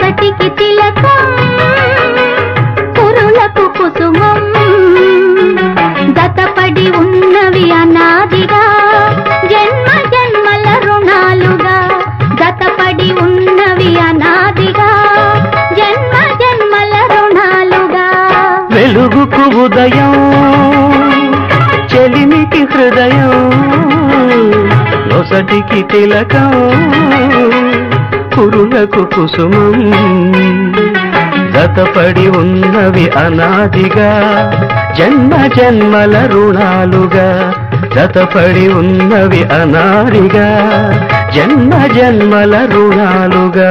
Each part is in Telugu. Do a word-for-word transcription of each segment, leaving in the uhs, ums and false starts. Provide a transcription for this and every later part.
కటికి తిలకం పురులకు కుసుమం దతపడి ఉన్నవి అనాదిగా జన్మ జన్మల రుణాలుగా దతపడి ఉన్నవి అనాదిగా జన్మ జన్మల రుణాలుగా వెలుగుకు ఉదయం చెలిమికి హృదయం లోసటికి తిలకం పురులకు కుసుమం దతపడి ఉన్నవి అనాదిగా జన్మ జన్మల రుణాలుగా దతపడి ఉన్నవి అనాదిగా జన్మ జన్మల రుణాలుగా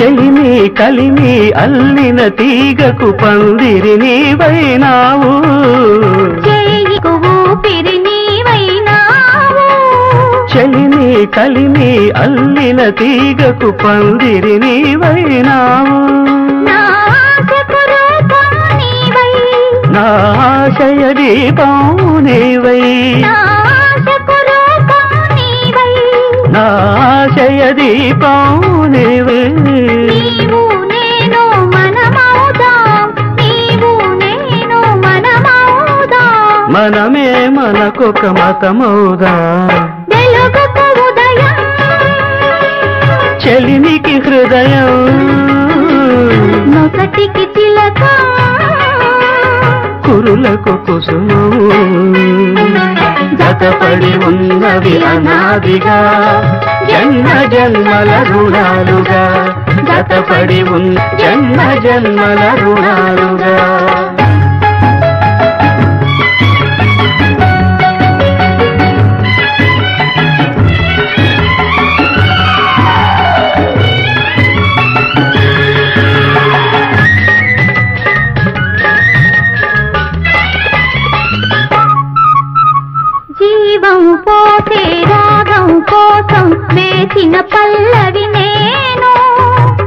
చెలిమి కలిమి అల్లిన తీగకు పందిరి నీవైనావు చేయికు ఊపిరి నీవైనావు చెలిమి కలిమి అల్లిన తీగకు పందిరి నీవైనావు నా ఆశకు రూపం నీవై నా ఆశయ దీపం నీవై నా ఆశయ దీపం నీవే నీవు నేను మనమౌదాం నీవు నేను మనమౌదాం మనమే మనకొక మతమౌదాం వెలుగుకు ఉదయం చెలిమికి హృదయం నొకటికి తిలకం కురులకు కుసుమం దతపడి ఉన్నవి అనాదిగా జన్మ జన్మల రుణాలుగా దతపడి ఉన్న జన్మ జన్మల రుణాలుగా పల్లవి నేను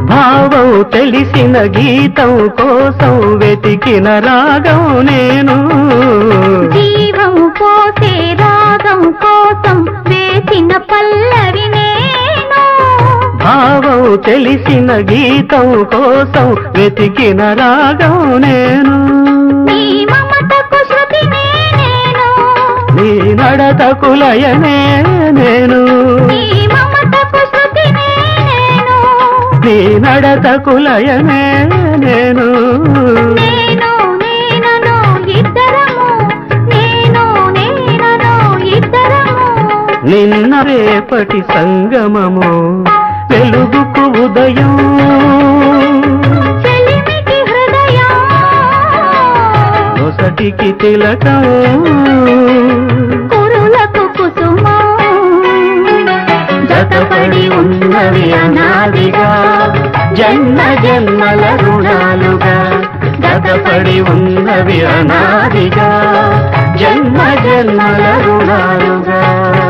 భావం తెలిసిన గీతం కోసం వెతికిన రాగం నేను జీవం పోసే రాగం కోసం వేసిన పల్లవి నేను భావం తెలిసిన గీతం కోసం వెతికిన రాగం నేను నీ మమతకు శృతి నేను నీ నడతకు లయమే నేను నీ నడతకు లయమే నేను నేను నేనను ఇద్దరము నేను నేనను ఇద్దరము నిన్న రేపటి సంగమము వెలుగుకు ఉదయం చెలిమికి హృదయం నొసటికి తిలకం కురులకు కుసుమం దతపడి ఉన్నవి అనాదిగా జన్మ జన్మల రుణాలుగా దతపడి ఉన్నవి అనాదిగా జన్మ జన్మల రుణాలుగా.